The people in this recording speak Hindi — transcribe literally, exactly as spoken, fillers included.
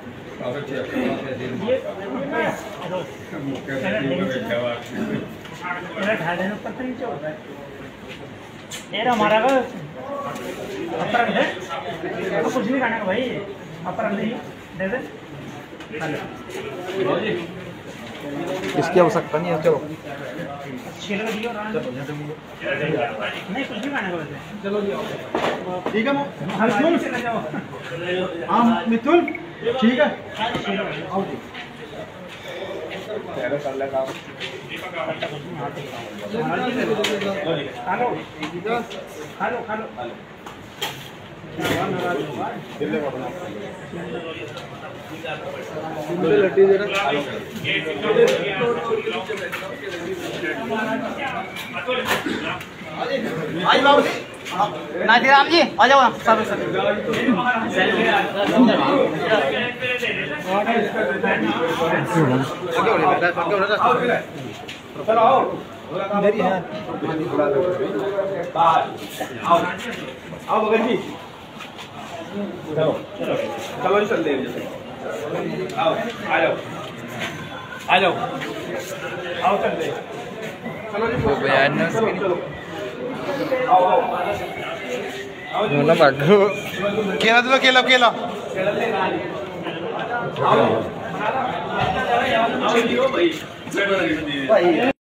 ये हमारा का अपर है, तो कुछ नहीं खाने का भाई, अपर नहीं दे दे इसकी आवश्यकता नहीं है। चलो छील के दियो नहीं, कुछ भी खाने को बस। चलो ठीक है, हर सुन चले जाओ आम मिथुन, ठीक है आओ जी तेरा साल का hello hello hello Nathiram ji आ जाओ ना। सब आओ बगल जी, चलो चलो चल दे, आओ आ जाओ आ जाओ आओ चल दे, चलो जी बयान ना उसकी। आओ आओ आओ ना भागो, केला दो, केला केला केला ले आओ, सारा सारा जाओ भाई भाई।